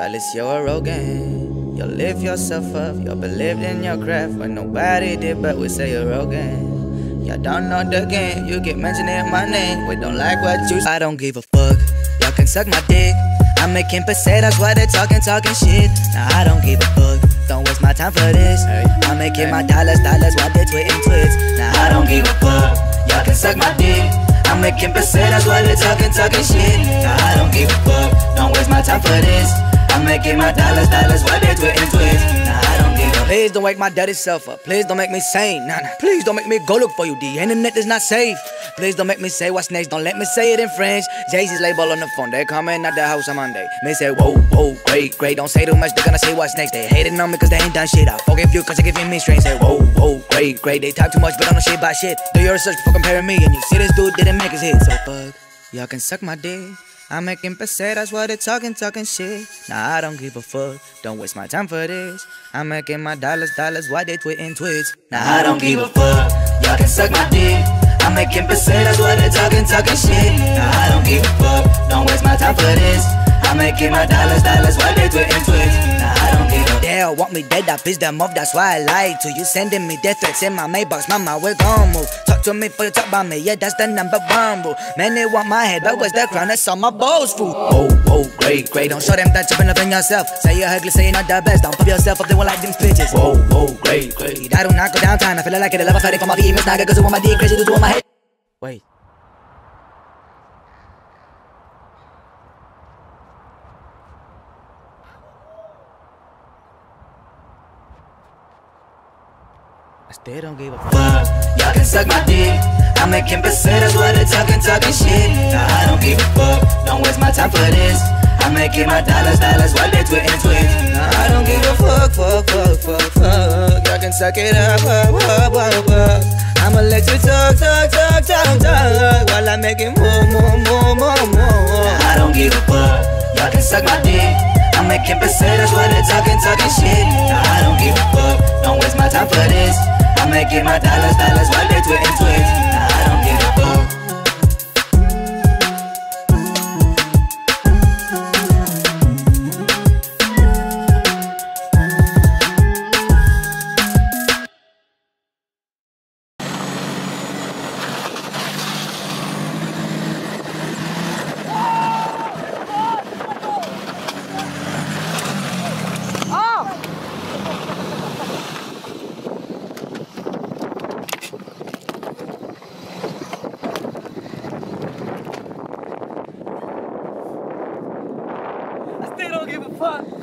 Regardless, you're arrogant. You lift yourself up, you believed in your craft when nobody did, but we say you're arrogant. You don't know the game, you get mentioning my name. We don't like what you I don't give a fuck, y'all can suck my dick. I'm making pesetas while they're talking shit. Now I don't give a fuck, don't waste my time for this. I'm making my dollars while they're tweeting tweets. Now I don't give a fuck, y'all can suck my dick. I'm making pesetas while they're talking shit. Now I don't give a fuck, don't waste my time for this. I'm making my dollars while they're tweeting tweets. Now I don't give a fuck. Please don't wake my dirty self up, please don't make me sane. Nah, please don't make me go look for you, the internet is not safe. Please don't make me say what's next, don't let me say it in French. Jay-Z's label on the phone, they coming out the house on Monday. Me say, whoa, great, don't say too much, they're gonna say what's next. They hating on me cause they ain't done shit, I forgive you cause you're giving me strength. Say, whoa, great, they talk too much but I don't shit about shit. Do your research before comparing me, and you see this dude didn't make his hit. So fuck, y'all can suck my dick. I'm making pesetas while they're talking shit. Nah, I don't give a fuck, don't waste my time for this. I'm making my dollars while they tweeting tweets. Nah, I don't give a fuck, y'all can suck my dick. I'm making pesetas while they're talking shit. Now I don't give a fuck, don't waste my time for this. I'm making my dollars while they're tweeting tweets. Now I don't give a fuck. They all want me dead, I pissed them off, that's why I lied to you. Sending me death threats in my mailbox, mama, we're gon' move. Talk to me before you talk about me, yeah, that's the #1 rule. Man, they want my head, but where's the crown? That's all my balls, fool. Whoa, great, don't show them that you're up in yourself. Say you're ugly, say you're not the best. Don't pop yourself up, they won't like them bitches. Whoa, great, I do not go downtown, I feel like it, I love a fatty for my V, Miss Naga, cause you want my D, crazy, you want my head. Wait. I still don't give a fuck. Y'all can suck my dick. I'm making pesetas while they're talking shit. Now I don't give a fuck, don't waste my time for this. I'm making my dollars while they're tweeting. Now I don't give a fuck. Y'all can suck it up, fuck. I'ma let you talk while I'm making more. Now I don't give a fuck, y'all can suck my dick. I'm making pesetas while they're talking shit. Now I don't give a fuck, don't waste my time for this. I'm making my dollars while they're tweeting tweets. Now I don't give a fuck. Fuck.